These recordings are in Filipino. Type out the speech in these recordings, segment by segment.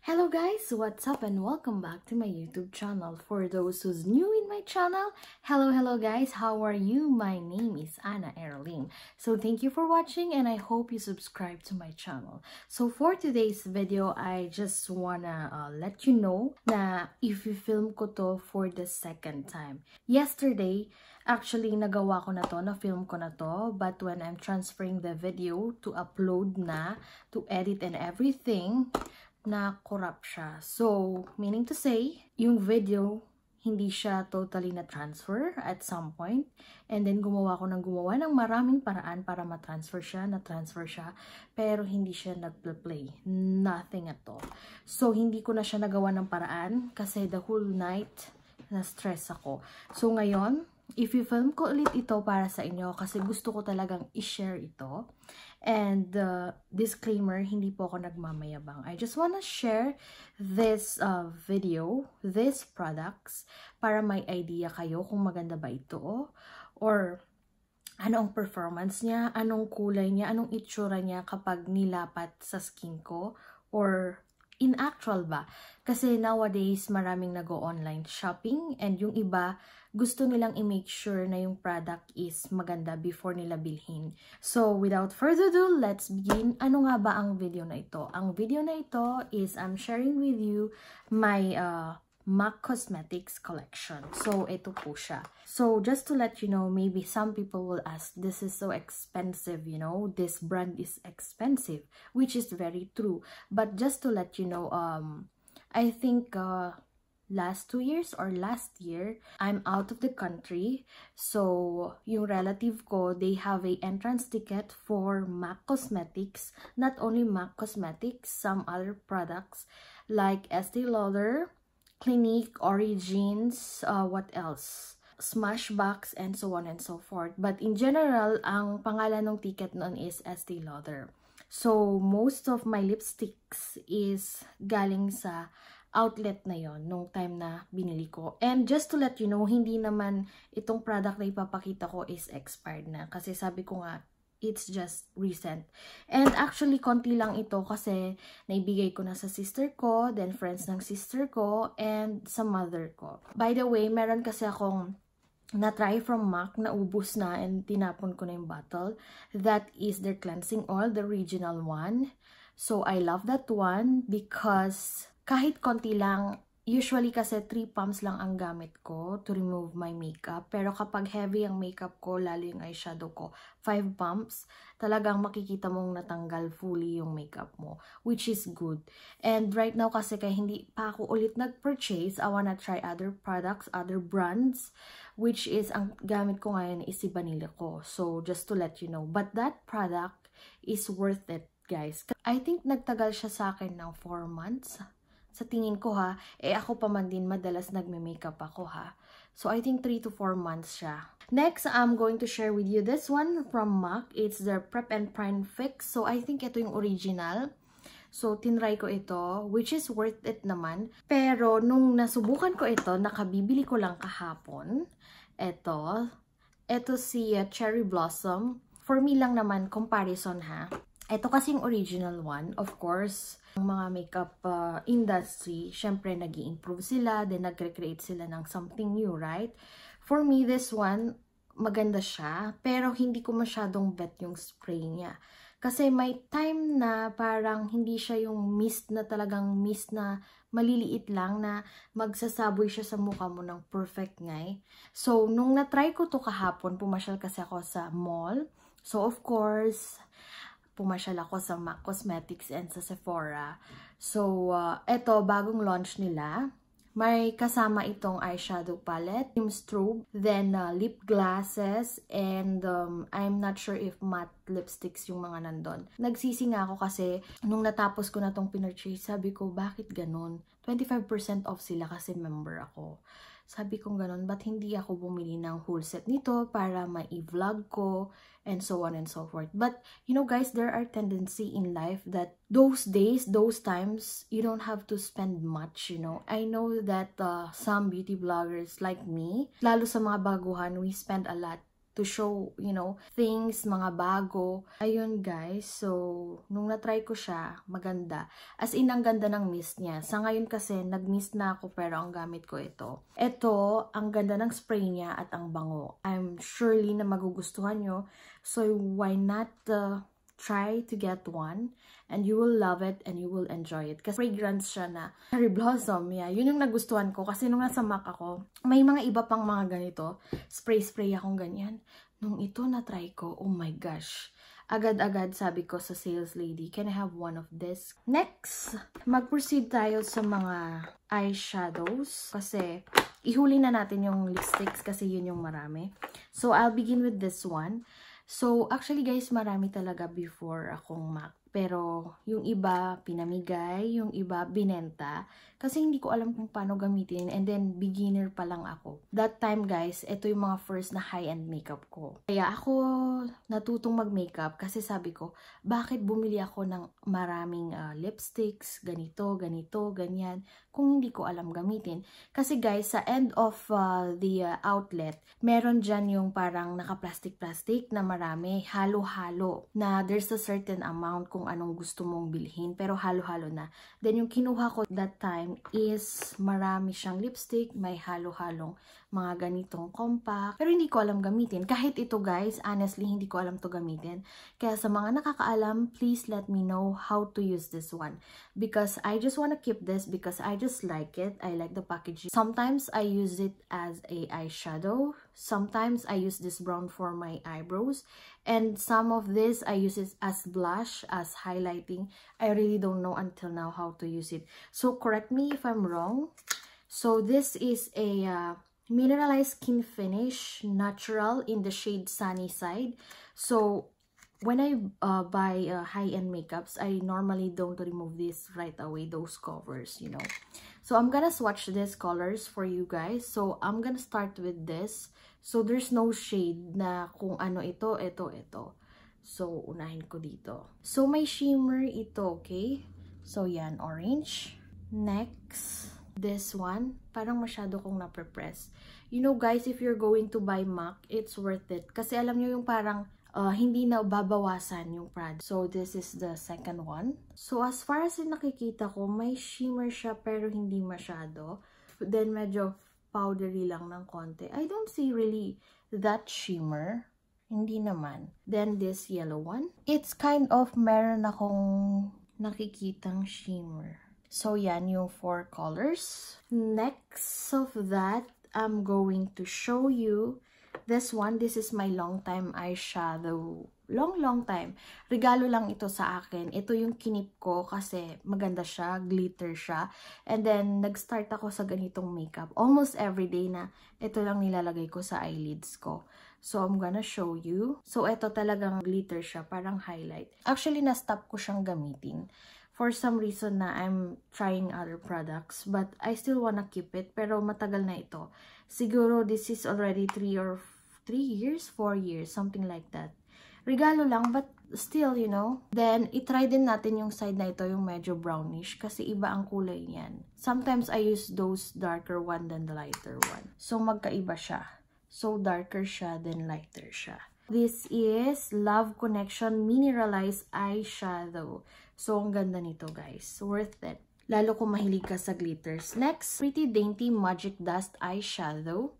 Hello guys, what's up and welcome back to my YouTube channel. For those who's new in my channel, hello guys, how are you? My name is Anna Erallim. So thank you for watching and I hope you subscribe to my channel. So for today's video, I just wanna let you know na i-film ko to for the second time. Yesterday, actually nagawa ko na to, na-film ko na to, but when I'm transferring the video to upload na, to edit and everything, na corrupt siya. So, meaning to say, yung video, hindi siya totally na-transfer at some point. And then, gumawa ng maraming paraan para matransfer siya, pero hindi siya nag-play. Nothing at all. So, hindi ko na siya nagawa ng paraan kasi the whole night, na-stress ako. So, ngayon, i-film ko ulit ito para sa inyo kasi gusto ko talagang i-share ito. And disclaimer, hindi po ako nagmamayabang. I just wanna share this video, these products, para may idea kayo kung maganda ba ito or anong performance niya, anong kulay niya, anong itsura niya kapag nilapat sa skin ko or in actual ba? Kasi nowadays, maraming nag-o online shopping and yung iba, gusto nilang i-make sure na yung product is maganda before nila bilhin. So, without further ado, let's begin. Ano nga ba ang video na ito? Ang video na ito is I'm sharing with you my MAC Cosmetics collection. So, ito po siya. So, just to let you know, maybe some people will ask, this is so expensive, you know, this brand is expensive, which is very true. But just to let you know, I think last year, I'm out of the country. So, yung relative ko, they have a entrance ticket for MAC Cosmetics. Not only MAC Cosmetics, some other products like Estee Lauder, Clinique, Origins, what else? Smashbox, and so on and so forth. But in general, ang pangalan ng ticket nun is Estee Lauder. So, most of my lipsticks is galing sa outlet na yon nung time na binili ko. And just to let you know, hindi naman itong product na ipapakita ko is expired na. Kasi sabi ko nga, it's just recent. And actually, konti lang ito kasi naibigay ko na sa sister ko, then friends ng sister ko, and sa mother ko. By the way, meron kasi akong na-try from MAC, naubos na, and tinapon ko na yung bottle. That is their cleansing oil, the original one. So, I love that one because kahit konti lang, usually kasi 3 pumps lang ang gamit ko to remove my makeup. Pero kapag heavy ang makeup ko, lalo yung eyeshadow ko, 5 pumps, talagang makikita mong natanggal fully yung makeup mo. Which is good. And right now kasi kaya hindi pa ako ulit nag-purchase, I wanna try other products, other brands. Which is, ang gamit ko ngayon is si Vanilla ko. So, just to let you know. But that product is worth it, guys. I think nagtagal siya sa akin ng 4 months. Sa tingin ko ha, ako pa man din madalas nagme-makeup ako ha. So, I think 3 to 4 months siya. Next, I'm going to share with you this one from MAC. It's their Prep+Prime Fix. So, I think ito yung original. So, tinry ko ito, which is worth it naman. Pero, nung nasubukan ko ito, nakabibili ko lang kahapon. Ito si Cherry Blossom. For me lang naman, comparison ha. Ito kasing original one, of course, ang mga makeup industry, syempre nag-i-improve sila, then nag-recreate sila ng something new, right? For me, this one, maganda siya, pero hindi ko masyadong bet yung spray niya. Kasi may time na parang hindi siya yung mist na talagang mist na maliliit lang na magsasaboy siya sa mukha mo ng perfect ngay. So, nung na-try ko to kahapon, pumasyal kasi ako sa mall. So, of course, pumasyal ako sa MAC Cosmetics and sa Sephora. So, eto, bagong launch nila. May kasama itong eyeshadow palette, yung strobe, then lip glasses, and I'm not sure if matte lipsticks yung mga nandun. Nagsisinga ako kasi nung natapos ko na tong pinurchase, sabi ko, bakit ganun? 25% off sila kasi member ako. Sabi kong ganun, ba't hindi ako bumili ng whole set nito para ma-i-vlog ko and so on and so forth. But, you know guys, there are tendency in life that those days, those times, you don't have to spend much, you know. I know that some beauty vloggers like me, lalo sa mga baguhan, we spend a lot to show, you know, things, mga bago. Ayun guys, so nung na-try ko siya, maganda. As in, ang ganda ng mist niya. Sa ngayon kasi, nag-mist na ako pero ang gamit ko ito. Ito, ang ganda ng spray niya at ang bango. I'm surely na magugustuhan nyo. So why not try to get one? And you will love it and you will enjoy it. Kasi fragrance siya na Cherry Blossom. Yeah, yun yung nagustuhan ko. Kasi nung nasa MAC ako, may mga iba pang mga ganito. Spray-spray akong ganyan. Nung ito na-try ko, oh my gosh. Agad-agad sabi ko sa sales lady, can I have one of this? Next, mag-proceed tayo sa mga eyeshadows. Kasi ihuli na natin yung lipsticks kasi yun yung marami. So I'll begin with this one. So actually guys, marami talaga before akong MAC. Pero yung iba, pinamigay. Yung iba, binenta. Kasi hindi ko alam kung paano gamitin. And then, beginner pa lang ako. That time, guys, ito yung mga first na high-end makeup ko. Kaya ako natutong mag-makeup kasi sabi ko, bakit bumili ako ng maraming lipsticks, ganito, ganito, ganyan, kung hindi ko alam gamitin. Kasi guys, sa end of the outlet, meron dyan yung parang naka-plastic-plastic na marami, halo-halo, na there's a certain amount kung anong gusto mong bilhin, pero halo-halo na. Then yung kinuha ko that time is marami siyang lipstick, may halo-halong mga ganitong compact, pero hindi ko alam gamitin. Kahit ito guys, honestly, hindi ko alam to gamitin. Kaya sa mga nakakaalam, please let me know how to use this one. Because I just wanna keep this because I just like it. I like the packaging. Sometimes I use it as a eyeshadow. Sometimes I use this brown for my eyebrows. And some of this I use it as blush, as highlighting. I really don't know until now how to use it. So correct me if I'm wrong. So this is a Mineralize Skinfinish Natural in the shade Sunny Side. So when I buy high-end makeups, I normally don't remove this right away, those covers, you know. So I'm gonna swatch these colors for you guys. So I'm gonna start with this. So there's no shade na kung ano ito, ito, ito. So unahin ko dito. So may shimmer ito, okay? So yan, orange. Next, this one. Parang masyado kong naprepress. You know guys, if you're going to buy MAC, it's worth it. Kasi alam nyo yung parang hindi na babawasan yung product. So this is the second one. So as far as nakikita ko, may shimmer siya pero hindi masyado. Then medyo powdery lang ng konti. I don't see really that shimmer. Hindi naman. Then this yellow one. It's kind of meron akong nakikitang shimmer. So yan yung four colors. Next of that, I'm going to show you this one. This is my long-time eyeshadow. Long time. Regalo lang ito sa akin. Ito yung kinip ko kasi maganda siya, glitter siya. And then, nag-start ako sa ganitong makeup. Almost everyday na ito lang nilalagay ko sa eyelids ko. So, I'm gonna show you. So, ito talagang glitter siya, parang highlight. Actually, na-stop ko siyang gamitin. For some reason na I'm trying other products, but I still wanna keep it. Pero matagal na ito. Siguro this is already 4 years, something like that. Regalo lang, but still, you know. Then, itry din natin yung side na ito, yung medyo brownish, kasi iba ang kulay niyan. Sometimes I use those darker one than the lighter one. So, magkaiba siya. So, darker siya, then lighter siya. This is Love Connection Mineralize Eyeshadow. So, ang ganda nito, guys. Worth it. Lalo kung mahilig ka sa glitters. Next, Pretty Dainty Magic Dust Eyeshadow.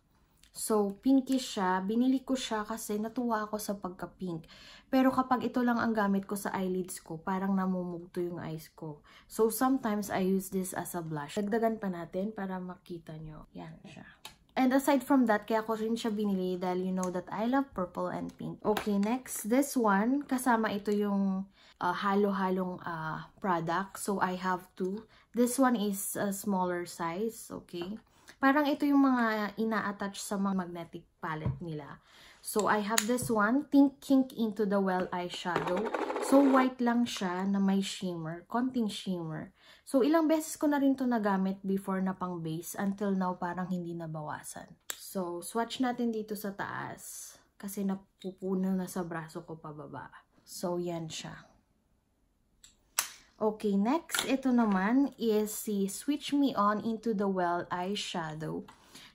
So, pinkish siya. Binili ko siya kasi natuwa ako sa pagka-pink. Pero kapag ito lang ang gamit ko sa eyelids ko, parang namumugto yung eyes ko. So, sometimes I use this as a blush. Dagdagan pa natin para makita nyo. Yan siya. And aside from that, kaya ko rin siya binili dahil you know that I love purple and pink. Okay, next, this one. Kasama ito yung halo-halong product. So, I have two. This one is a smaller size. Okay. Parang ito yung mga ina-attach sa mga magnetic palette nila. So, I have this one. Think Kink Into The Well Eyeshadow. So, white lang siya na may shimmer. Konting shimmer. So, ilang beses ko na rin to nagamit before na pang base. Until now, parang hindi nabawasan. So, swatch natin dito sa taas. Kasi napupuno na sa braso ko pababa. So, yan siya. Okay, next, ito naman is si Switch Me On Into The Well Eyeshadow.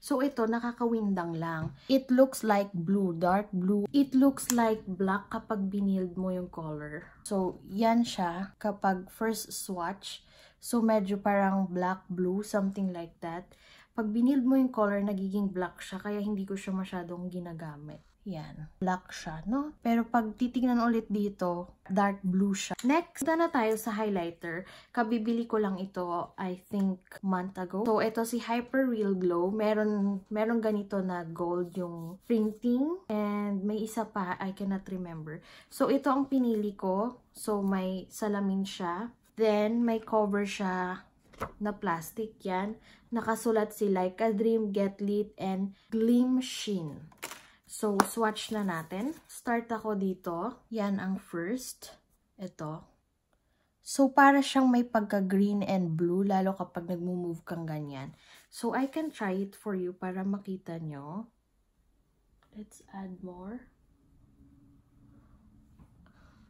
So ito, nakakawindang lang. It looks like blue, dark blue. It looks like black kapag binild mo yung color. So yan siya kapag first swatch. So medyo parang black blue, something like that. Pag binild mo yung color, nagiging black siya. Kaya hindi ko siya masyadong ginagamit. Yan. Black siya, no? Pero pag titignan ulit dito, dark blue siya. Next, punta na tayo sa highlighter. Kabibili ko lang ito, I think, month ago. So, ito si Hyper Real Glow. Meron ganito na gold yung printing. And may isa pa, I cannot remember. So, ito ang pinili ko. So, may salamin siya. Then, may cover siya na plastic. Yan. Nakasulat si Like a Dream, Get Lit, and Cremesheen. So, swatch na natin. Start ako dito. Yan ang first. Ito. So, para siyang may pagka-green and blue, lalo kapag nagmo-move kang ganyan. So, I can try it for you para makita nyo. Let's add more.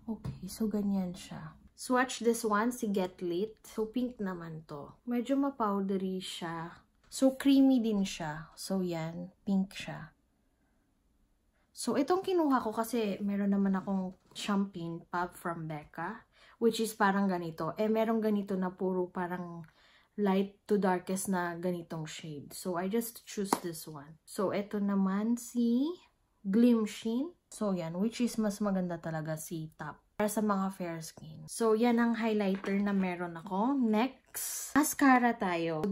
Okay, so ganyan siya. Swatch this one, si Get Lit. So, pink naman to. Medyo ma-powdery siya. So, creamy din siya. So, yan. Pink siya. So, itong kinuha ko kasi meron naman akong champagne pop from Becca, which is parang ganito. Eh, merong ganito na puro parang light to darkest na ganitong shade. So, I just choose this one. So, ito naman si Cremesheen. So, yan. Which is mas maganda talaga si top para sa mga fair skin. So, yan ang highlighter na meron ako. Next, mascara tayo. So,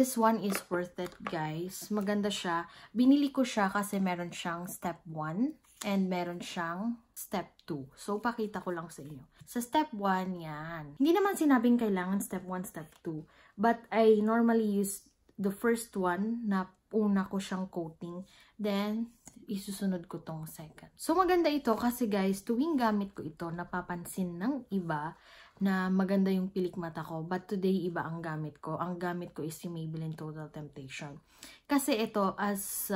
this one is worth it, guys. Maganda siya. Binili ko siya kasi meron siyang step 1 and meron siyang step 2. So, pakita ko lang sa inyo. Sa step 1, yan. Hindi naman sinabing kailangan step 1, step 2. But I normally use the first one na una ko siyang coating. Then, isusunod ko tong second. So, maganda ito kasi, guys, tuwing gamit ko ito, napapansin ng iba na maganda yung pilik mata ko. But today, iba ang gamit ko. Ang gamit ko is si Maybelline Total Temptation. Kasi ito, as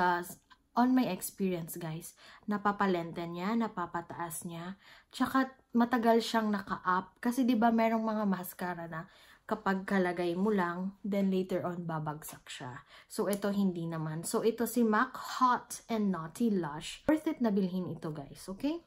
on my experience, guys, napapalenten niya, napapataas niya. Tsaka matagal siyang naka-up. Kasi diba merong mga mascara na kapag kalagay mo lang, then later on babagsak siya. So, ito hindi naman. So, ito si MAC Hot and Naughty Lash. Worth it na bilhin ito, guys. Okay?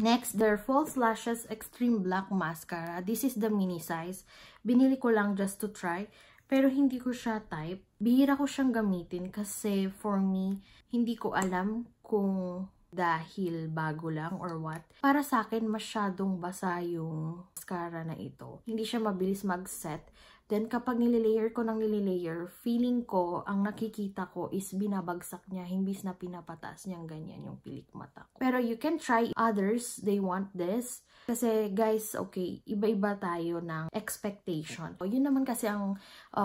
Next, their False Lashes Extreme Black Mascara. This is the mini size. Binili ko lang just to try. Pero hindi ko siya type. Bihira ko siyang gamitin kasi for me, hindi ko alam kung dahil bago lang or what. Para sa akin, masyadong basa yung mascara na ito. Hindi siya mabilis mag-set. Then, kapag nililayer ko ng nililayer, feeling ko, ang nakikita ko is binabagsak niya, himbis na pinapataas niyang ganyan yung pilik mata ko. Pero you can try others, they want this. Kasi, guys, okay, iba-iba tayo ng expectation. So, yun naman kasi ang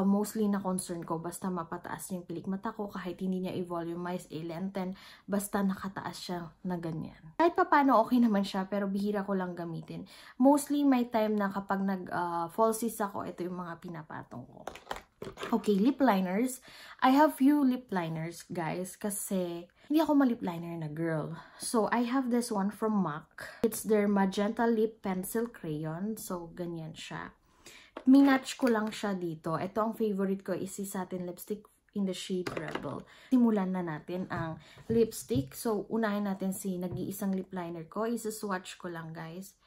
mostly na concern ko, basta mapataas yung pilik mata ko, kahit hindi niya i-volumize, i-lengthen, basta nakataas siya na ganyan. Kahit pa paano, okay naman siya, pero bihira ko lang gamitin. Mostly, may time na kapag nag-falsies ako, ito yung mga pinapatong ko. Okay, lip liners. I have few lip liners, guys, kasi hindi ako ma-lip liner na girl. So, I have this one from MAC. It's their Magenta Lip Pencil Crayon. So, ganyan siya. Minatch ko lang siya dito. Ito ang favorite ko is si Satin Lipstick in the shade Rebel. Simulan na natin ang lipstick. So, unahin natin si nag-iisang lip liner ko. Isa-swatch ko lang, guys.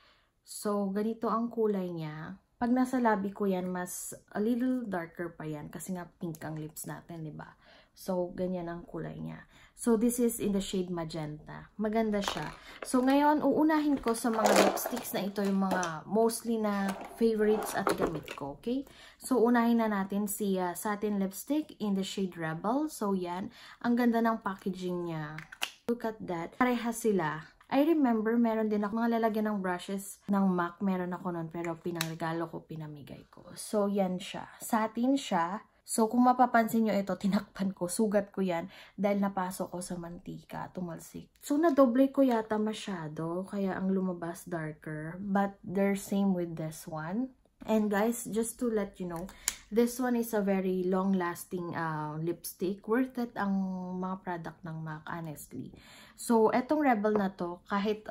So, ganito ang kulay niya. Pag nasa labi ko yan, mas a little darker pa yan kasi nga pink ang lips natin, di ba? So, ganyan ang kulay niya. So, this is in the shade Magenta. Maganda siya. So, ngayon, uunahin ko sa mga lipsticks na ito yung mga mostly na favorites at gamit ko, okay? So, unahin na natin si Satin Lipstick in the shade Rebel. So, yan. Ang ganda ng packaging niya. Look at that. Pareha sila. I remember, meron din ako mga lalagyan ng brushes ng MAC. Meron ako nun, pero pinangregalo ko, pinamigay ko. So, yan siya. Satin siya. So, kung mapapansin nyo ito, tinakpan ko. Sugat ko yan dahil napasok ko sa mantika. Tumalsik. So, nadoble ko yata masyado. Kaya ang lumabas darker. But, they're same with this one. And guys, just to let you know, this one is a very long-lasting lipstick. Worth it ang mga product ng MAC, honestly. So, etong Rebel na to, kahit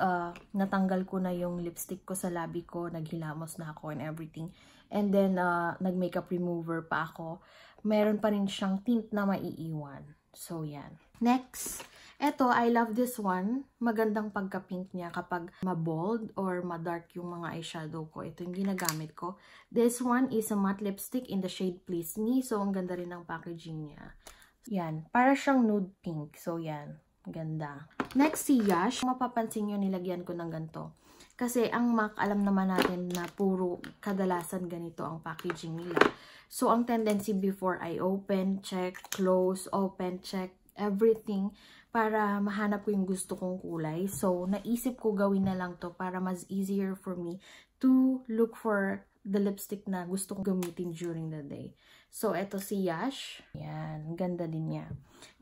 natanggal ko na yung lipstick ko sa labi ko, naghilamos na ako and everything, And then, nag-makeup remover pa ako. Meron pa rin siyang tint na maiiwan. So, yan. Next, eto, I love this one. Magandang pagka-pink niya kapag ma-bold or ma-dark yung mga eyeshadow ko. Ito yung ginagamit ko. This one is a matte lipstick in the shade Please Me. So, ang ganda rin ng packaging niya. Yan. Para siyang nude pink. So, yan. Ganda. Next, si Yash. Mapapansin nyo, nilagyan ko ng ganito. Kasi, ang MAC, alam naman natin na puro kadalasan ganito ang packaging nila. So, ang tendency before I open, check, close, open, check, everything para mahanap ko yung gusto kong kulay. So, naisip ko gawin na lang to para mas easier for me to look for the lipstick na gusto kong gamitin during the day. So, eto si Yash. Yan, ganda din niya.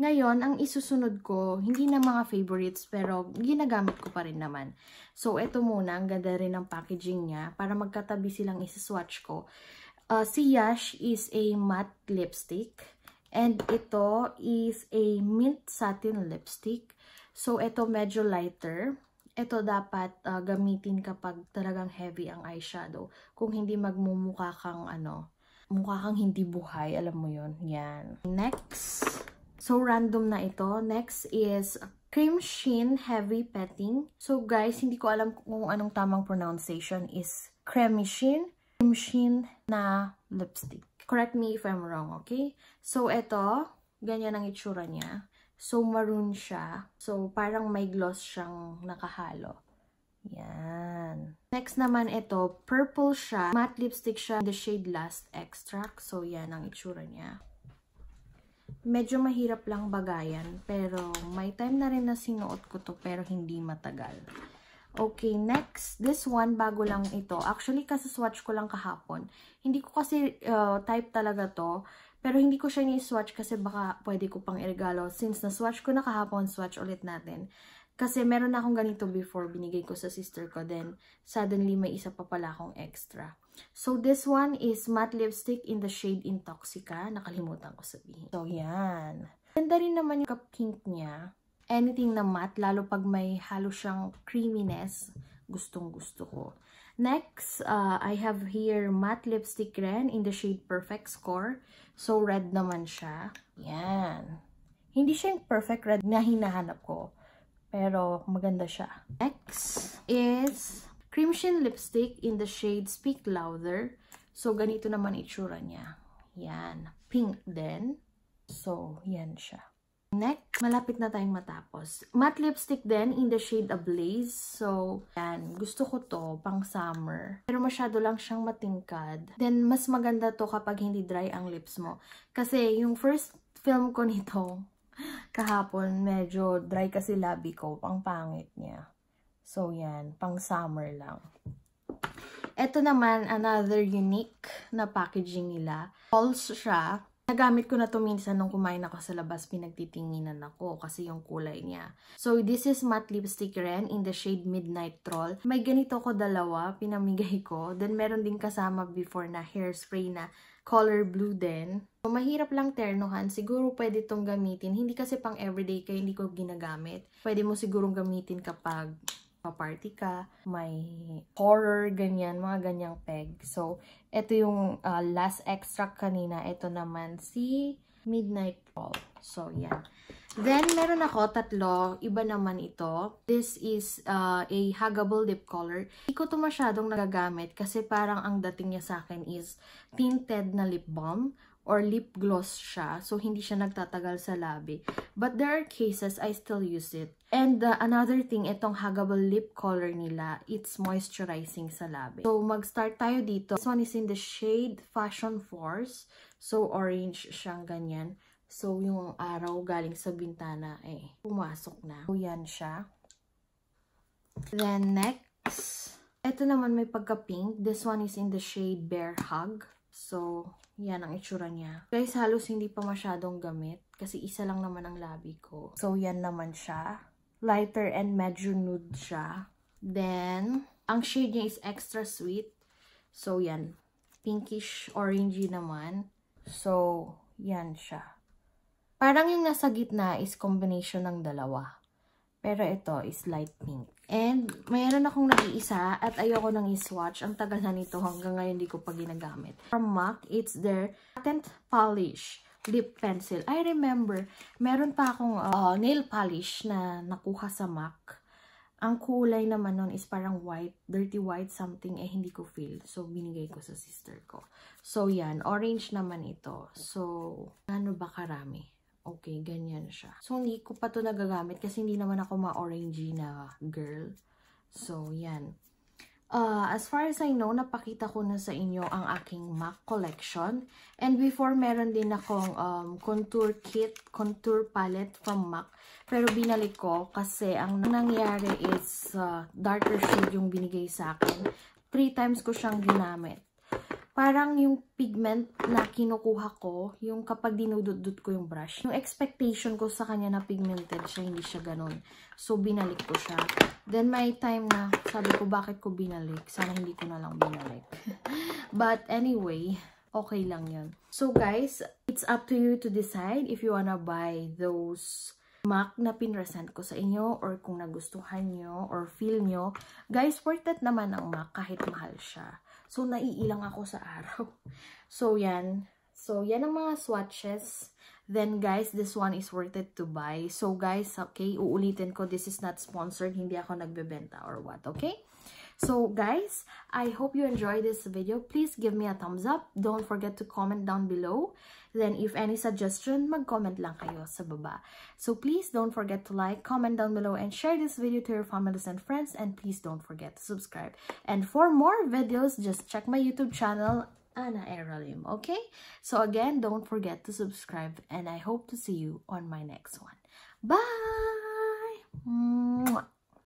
Ngayon, ang isusunod ko, hindi na mga favorites, pero ginagamit ko pa rin naman. So, eto muna, ang ganda rin ng packaging niya para magkatabi silang isaswatch ko. Si Yash is a matte lipstick. And ito is a mint satin lipstick. So, ito medyo lighter. Ito dapat gamitin kapag talagang heavy ang eyeshadow. Kung hindi magmumukha kang ano, mukha kang hindi buhay. Alam mo yun. Yan. Next. So, random na ito. Next is Cremesheen Heavy Petting. So, guys, hindi ko alam kung anong tamang pronunciation is Cremesheen na lipstick. Correct me if I'm wrong, okay? So, eto, ganyan ang itsura niya. So, maroon siya. So, parang may gloss siyang nakahalo. Yan. Next naman, eto, purple siya. Matte lipstick siya, the shade Last Extract. So, yan ang itsura niya. Medyo mahirap lang bagayan, pero may time na rin na sinuot ko to, pero hindi matagal. Okay, next. This one, bago lang ito. Actually, kasaswatch ko lang kahapon. Hindi ko kasi type talaga to. Pero hindi ko siya ni-swatch kasi baka pwede ko pang iregalo. Since na-swatch ko na kahapon, swatch ulit natin. Kasi meron na akong ganito before. Binigay ko sa sister ko. Then, suddenly, may isa pa pala akong extra. So, this one is matte lipstick in the shade Intoxica. Nakalimutan ko sabihin. So, yan. Ganda rin naman yung cup-kink niya. Anything na matte, lalo pag may halo siyang creaminess, gustong gusto ko. Next, I have here matte lipstick rin in the shade Perfect Score. So, red naman siya. Yan. Hindi siya yung perfect red na hinahanap ko. Pero, maganda siya. Next is Cremesheen lipstick in the shade Speak Louder. So, ganito naman itsura niya. Yan. Pink din. So, yan siya. Next, malapit na tayong matapos. Matte lipstick din in the shade Ablaze. So, yan. Gusto ko to pang summer. Pero masyado lang siyang matingkad. Then, mas maganda to kapag hindi dry ang lips mo. Kasi yung first film ko nito, kahapon, medyo dry kasi labi ko. Pang pangit niya. So, yan. Pang summer lang. Ito naman, another unique na packaging nila. Pulse siya. Nagamit ko na to minsan nung kumain ako sa labas, pinagtitinginan ako kasi yung kulay niya. So, this is matte lipstick rin in the shade Midnight Troll. May ganito ko dalawa, pinamigay ko. Then, meron din kasama before na hairspray na color blue din. So, mahirap lang ternohan. Siguro pwede tong gamitin. Hindi kasi pang everyday kaya hindi ko ginagamit. Pwede mo sigurong gamitin kapag party ka, may horror, ganyan, mga ganyang peg. So, ito yung Last Extract kanina. Ito naman si Midnight Troll. So, yan. Then, meron ako tatlo. Iba naman ito. This is a Huggable Lipcolor. Hindi ko ito masyadong nagagamit kasi parang ang dating niya sa akin is tinted na lip balm or lip gloss siya. So, hindi siya nagtatagal sa labi. But there are cases I still use it. And another thing, itong Huggable lip color nila, it's moisturizing sa labi. So, mag-start tayo dito. This one is in the shade Fashion Force. So, orange siyang ganyan. So, yung araw galing sa bintana, eh, pumasok na. So, yan siya. Then, next. Ito naman may pagka-pink. This one is in the shade Bear Hug. So, yan ang itsura niya. Guys, halos hindi pa masyadong gamit. Kasi isa lang naman ang labi ko. So, yan naman siya. Lighter and medyo nude siya. Then, ang shade niya is Extra Sweet. So, yan. Pinkish, orangey naman. So, yan siya. Parang yung nasa gitna is combination ng dalawa. Pero ito is light pink. And mayroon akong nag-iisa at ayoko nang i-swatch. Ang tagal na nito, hanggang ngayon hindi ko pa ginagamit. From MAC, it's their Patent Polish Lip Pencil. I remember, meron pa akong nail polish na nakuha sa MAC. Ang kulay naman nun is parang white, dirty white something, eh hindi ko feel. So, binigay ko sa sister ko. So, yan. Orange naman ito. So, ano ba karami? Okay, ganyan siya. So, hindi ko pa ito nagagamit kasi hindi naman ako ma-orangey na girl. So, yan. As far as I know, napakita ko na sa inyo ang aking MAC collection. And before, meron din akong contour kit, contour palette from MAC. Pero binalik ko kasi ang nangyari is darker shade yung binigay sa akin. 3 times ko siyang ginamit. Parang yung pigment na kinukuha ko, yung kapag dinududut ko yung brush, yung expectation ko sa kanya na pigmented siya, hindi siya ganun. So, binalik ko siya. Then, may time na sabi ko, bakit ko binalik? Sana hindi ko na lang binalik. But anyway, okay lang yun. So, guys, it's up to you to decide if you wanna buy those MAC na pinresent ko sa inyo or kung nagustuhan nyo or feel nyo. Guys, worth it naman ang MAC kahit mahal siya. So, naiilang ako sa araw. So, yan. So, yan ang mga swatches. Then, guys, this one is worth it to buy. So, guys, okay, uulitin ko, this is not sponsored. Hindi ako nagbebenta or what, okay? So, guys, I hope you enjoy this video. Please give me a thumbs up. Don't forget to comment down below. Then, if any suggestion, mag-comment lang kayo sa baba. So, please don't forget to like, comment down below, and share this video to your families and friends. And please don't forget to subscribe. And for more videos, just check my YouTube channel, Anna Erallim, okay? So again, don't forget to subscribe, and I hope to see you on my next one. Bye! Mwah!